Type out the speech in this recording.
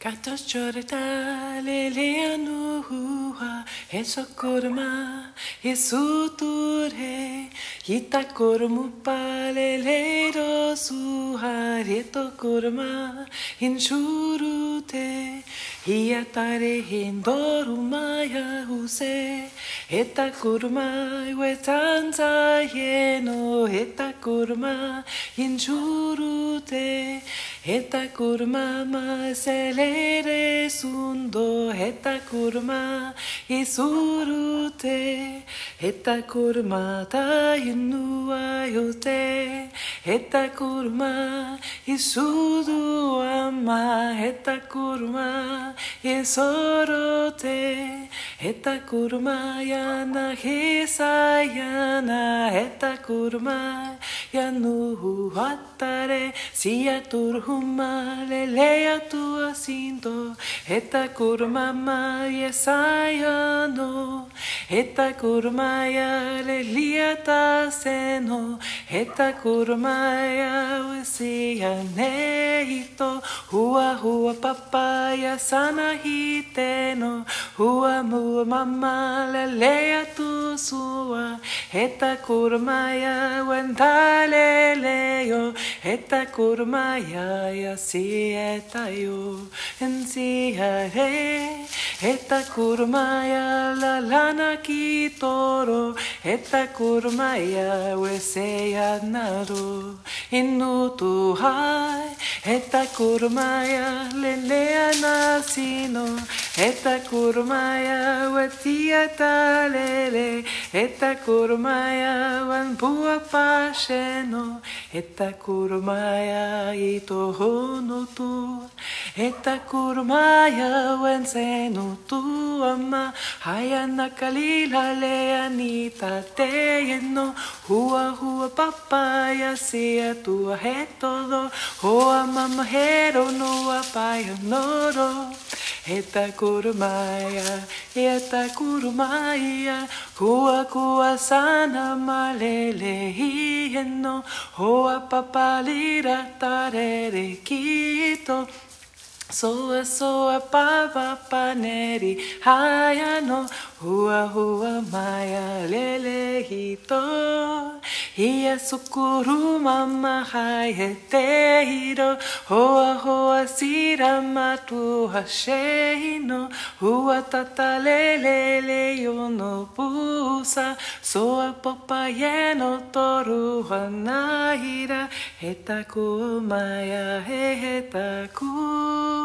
Gatos choreta leleanu hua heso korma hesu ture yita kormu pa lelero suha reto korma inshurute hiatare hindoruma ya huse eta korma wetanza yeno eta korma inshurute eta kurma maselere sundo eta kurma isurute eta kurma tainua yote eta kurma isudu ama eta kurma isorote eta kurma yana hisa yana eta kurma yanu hatare siaturhu malelea tu asinto eta kurma yesayano eta kurma leliata seno eta kurma wesianeito hua hua papaya sanahiteno hua mu mama lelea tu sua eta kurma wendale leo eta kurma ya si eta yo ensiharé eta kurma ya la lana kitoro eta kurma ya wesea nado inutu hai eta kurma ya lelea nasino eta kurma ya wetia talele eta kurma ya wanpua pasheno eta kurma ya itohono tu eta kurma ya wenseno tu ama hayana kalila leanita teyeno hua hua papaya sea tu ajetodo hoa mamajero no apaya noro eta kurmaya, eta kurmaya, hua kua sana malele hieno, hoa papalira tarere quito. Soa soa papa paneri hayano hua hua maya lelehito hiya sukuru mama hayetehiro hoa hoa siramatu hasheino hua tata lelele yono pusa soa papa yeno toru hanahira hetaku maya hetaku